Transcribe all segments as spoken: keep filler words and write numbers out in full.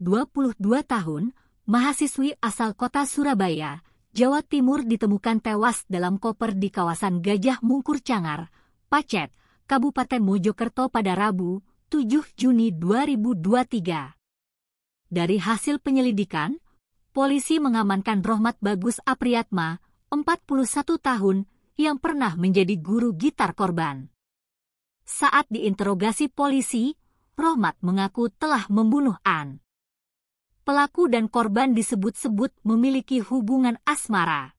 dua puluh dua tahun, mahasiswi asal kota Surabaya, Jawa Timur ditemukan tewas dalam koper di kawasan Gajah Mungkur Cangar, Pacet, Kabupaten Mojokerto pada Rabu, tujuh Juni dua ribu dua puluh tiga. Dari hasil penyelidikan, polisi mengamankan Rochmat Bagus Apriatma, empat puluh satu tahun, yang pernah menjadi guru gitar korban. Saat diinterogasi polisi, Rochmat mengaku telah membunuh An. Pelaku dan korban disebut-sebut memiliki hubungan asmara.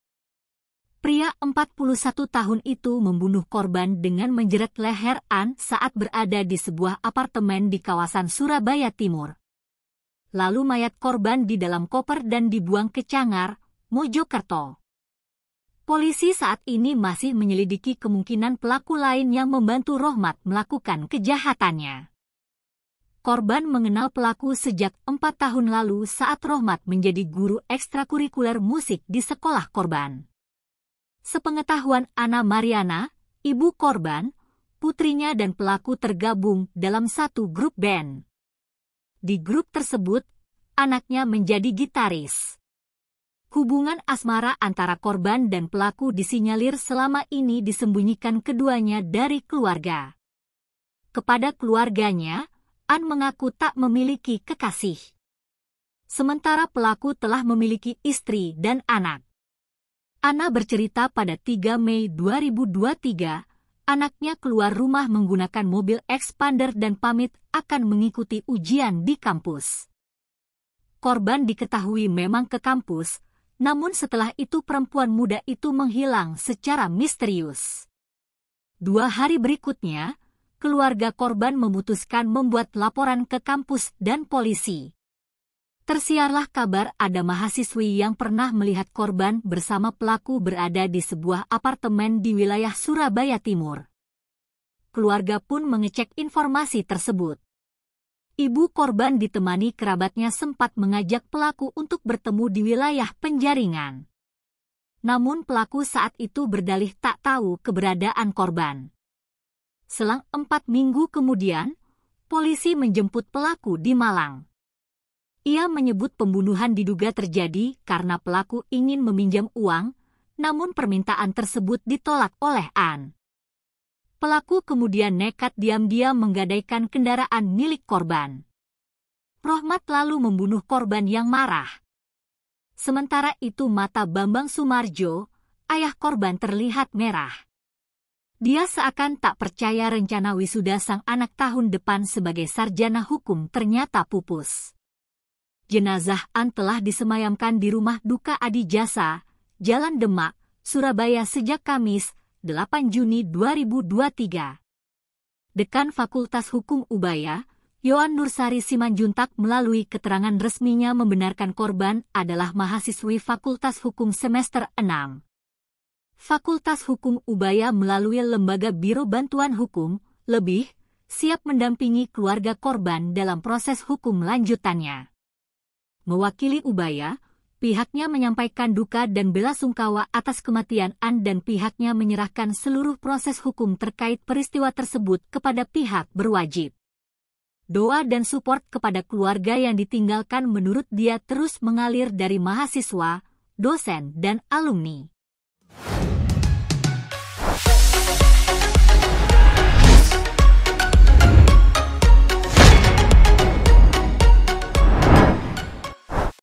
Pria empat puluh satu tahun itu membunuh korban dengan menjerat leher An saat berada di sebuah apartemen di kawasan Surabaya Timur. Lalu mayat korban di dalam koper dan dibuang ke Cangar, Mojokerto. Polisi saat ini masih menyelidiki kemungkinan pelaku lain yang membantu Rochmat melakukan kejahatannya. Korban mengenal pelaku sejak empat tahun lalu saat Rochmat menjadi guru ekstrakurikuler musik di sekolah korban. Sepengetahuan Ana Mariana, ibu korban, putrinya dan pelaku tergabung dalam satu grup band. Di grup tersebut, anaknya menjadi gitaris. Hubungan asmara antara korban dan pelaku disinyalir selama ini disembunyikan keduanya dari keluarga. Kepada keluarganya, An mengaku tak memiliki kekasih. Sementara pelaku telah memiliki istri dan anak. Ana bercerita pada tiga Mei dua ribu dua puluh tiga, anaknya keluar rumah menggunakan mobil Xpander dan pamit akan mengikuti ujian di kampus. Korban diketahui memang ke kampus, namun setelah itu perempuan muda itu menghilang secara misterius. Dua hari berikutnya, keluarga korban memutuskan membuat laporan ke kampus dan polisi. Tersiarlah kabar ada mahasiswi yang pernah melihat korban bersama pelaku berada di sebuah apartemen di wilayah Surabaya Timur. Keluarga pun mengecek informasi tersebut. Ibu korban ditemani kerabatnya sempat mengajak pelaku untuk bertemu di wilayah penjaringan. Namun pelaku saat itu berdalih tak tahu keberadaan korban. Selang empat minggu kemudian, polisi menjemput pelaku di Malang. Ia menyebut pembunuhan diduga terjadi karena pelaku ingin meminjam uang, namun permintaan tersebut ditolak oleh An. Pelaku kemudian nekat diam-diam menggadaikan kendaraan milik korban. Rochmat lalu membunuh korban yang marah. Sementara itu mata Bambang Sumarjo, ayah korban terlihat merah. Dia seakan tak percaya rencana wisuda sang anak tahun depan sebagai sarjana hukum ternyata pupus. Jenazah An telah disemayamkan di rumah duka Adi Jasa, Jalan Demak, Surabaya sejak Kamis, delapan Juni dua ribu dua puluh tiga. Dekan Fakultas Hukum Ubaya, Yoan Nursari Simanjuntak melalui keterangan resminya membenarkan korban adalah mahasiswi Fakultas Hukum semester enam. Fakultas Hukum Ubaya melalui Lembaga Biro Bantuan Hukum, lebih, siap mendampingi keluarga korban dalam proses hukum lanjutannya. Mewakili Ubaya, pihaknya menyampaikan duka dan bela sungkawa atas kematian An dan pihaknya menyerahkan seluruh proses hukum terkait peristiwa tersebut kepada pihak berwajib. Doa dan support kepada keluarga yang ditinggalkan menurut dia terus mengalir dari mahasiswa, dosen, dan alumni.